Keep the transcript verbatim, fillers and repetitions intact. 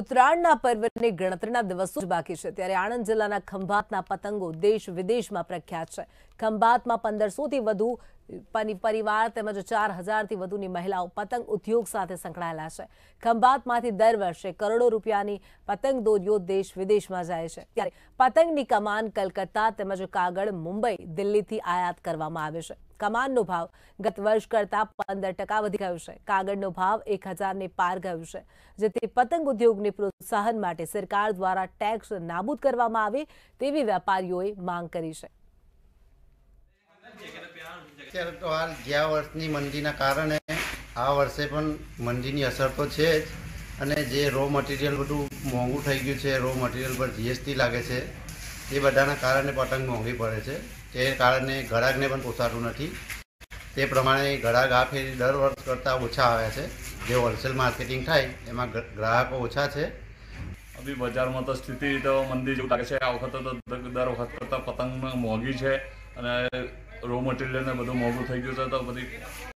ઉત્તરાયણના પર્વને ગણતરીના દિવસો બાકી છે ત્યારે આણંદ જિલ્લાના ખંભાતના પતંગો દેશ વિદેશમાં પ્રખ્યાત છે। ખંભાતમાં પંદરસો થી વધુ પરિવાર તેમજ ચાર હજાર થી વધુની મહિલાઓ પતંગ ઉદ્યોગ સાથે સંકળાયેલા છે। ખંભાતમાંથી દર વર્ષે કરોડો રૂપિયાની પતંગ દોરીઓ દેશ વિદેશમાં જાય છે ત્યારે પતંગની કમાન કલકત્તા તેમજ કાગળ મુંબઈ દિલ્હીથી આયાત કરવામાં આવે છે। કમાનનો ભાવ ગત વર્ષ કરતા પંદર ટકા વધી ગયો છે। કાગળનો ભાવ એક હજારને પાર ગયો છે જેથી પતંગ ઉદ્યોગને પ્રોત્સાહન માટે સરકાર દ્વારા ટેક્સ નાબૂદ કરવામાં આવે તેવી વેપારીઓએ માંગ કરી છે। અત્યારે તો હાલ ગયા વર્ષની મંદીના કારણે આ વર્ષે પણ મંદીની અસર તો છે જ, અને જે રો મટીરિયલ બધું મોંઘું થઈ ગયું છે, રો મટીરિયલ પર જીએસટી લાગે છે, એ બધાના કારણે પતંગ મોંઘી પડે છે। તે કારણે ગ્રાહકને પણ પોસાતું નથી, તે પ્રમાણે ગ્રાહક આ ફેરી દર વર્ષ કરતાં ઓછા આવ્યા છે। જે હોલસેલ માર્કેટિંગ થાય એમાં ગ્રાહકો ઓછા છે। અભી બજારમાં તો સ્થિતિ તો મંદી જેવું લાગે છે। આ વખતે તો દર વખત કરતાં પતંગ મોંઘી છે અને રો મટીરિયલ ને બધું મોંઘું થઈ ગયું છે, તો બધી